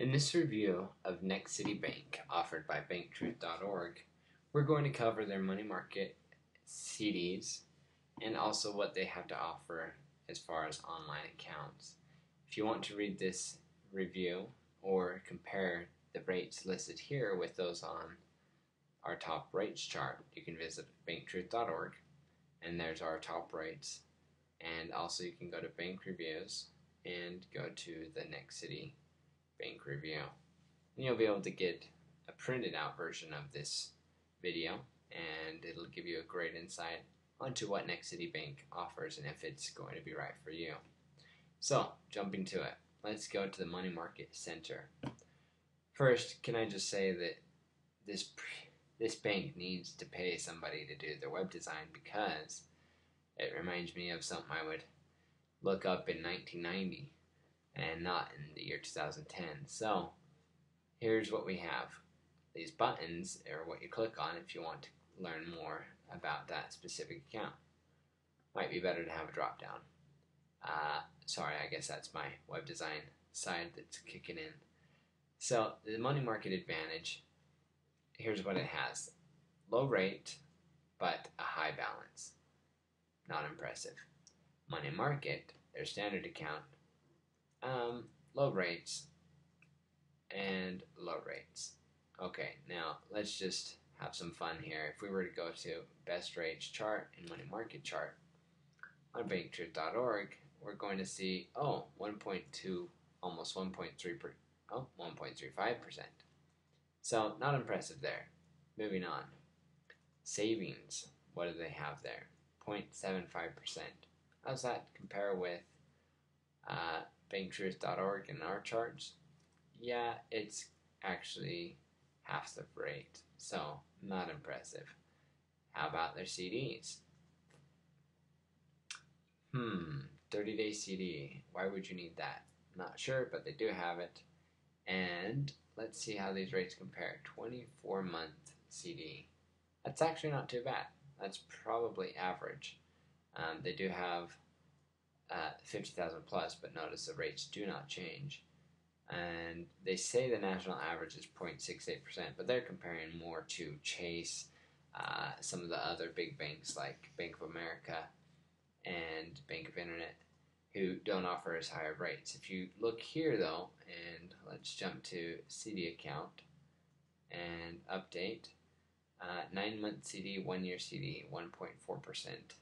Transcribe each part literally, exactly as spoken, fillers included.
In this review of Nexity Bank, offered by bank truth dot org, we're going to cover their money market C Ds and also what they have to offer as far as online accounts. If you want to read this review or compare the rates listed here with those on our top rates chart, you can visit bank truth dot org, and there's our top rates. And also you can go to bank reviews and go to the Nexity Bank review, and you'll be able to get a printed out version of this video, and it'll give you a great insight onto what Nexity Bank offers and if it's going to be right for you. So jumping to it, let's go to the money market center. First, can I just say that this this bank needs to pay somebody to do their web design, because it reminds me of something I would look up in nineteen ninety and not in the year two thousand ten. So here's what we have. These buttons are what you click on if you want to learn more about that specific account. Might be better to have a drop down. Uh, sorry, I guess that's my web design side that's kicking in. So the money market advantage, here's what it has. Low rate, but a high balance. Not impressive. Money market, their standard account, Um, low rates and low rates. Okay, now let's just have some fun here. If we were to go to best rates chart and money market chart on bank truth dot org, we're going to see, oh, one point two, almost one point three percent, oh, one point three five percent. So not impressive there. Moving on. Savings, what do they have there? zero point seven five percent. How does that compare with uh, bank truth dot org in our charts? Yeah, it's actually half the rate, so not impressive. How about their C Ds? Hmm, thirty day C D. Why would you need that? Not sure, but they do have it. And let's see how these rates compare. twenty-four month C D. That's actually not too bad. That's probably average. Um, they do have Uh, fifty thousand plus, but notice the rates do not change. And they say the national average is zero point six eight percent, but they're comparing more to Chase, uh, some of the other big banks like Bank of America and Bank of Internet, who don't offer as high rates. If you look here though, and let's jump to C D account and update, uh, nine month C D, one year C D, one point four percent.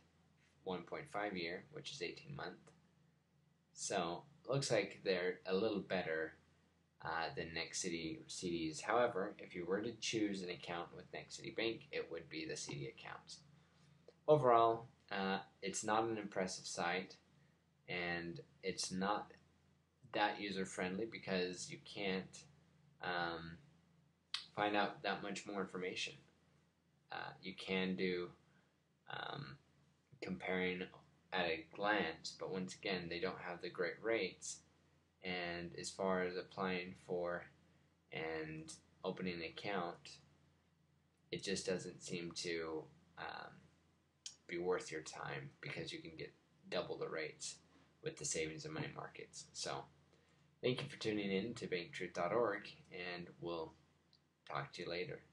one point five year, which is eighteen month. So looks like they're a little better uh, than Nexity C Ds. However, if you were to choose an account with Nexity Bank, it would be the C D accounts. Overall, uh, it's not an impressive site, and it's not that user friendly because you can't um, find out that much more information. Uh, you can do um, comparing at a glance, but once again they don't have the great rates, and as far as applying for and opening an account, it just doesn't seem to um, be worth your time, because you can get double the rates with the savings and money markets. So thank you for tuning in to bank truth dot org, and we'll talk to you later.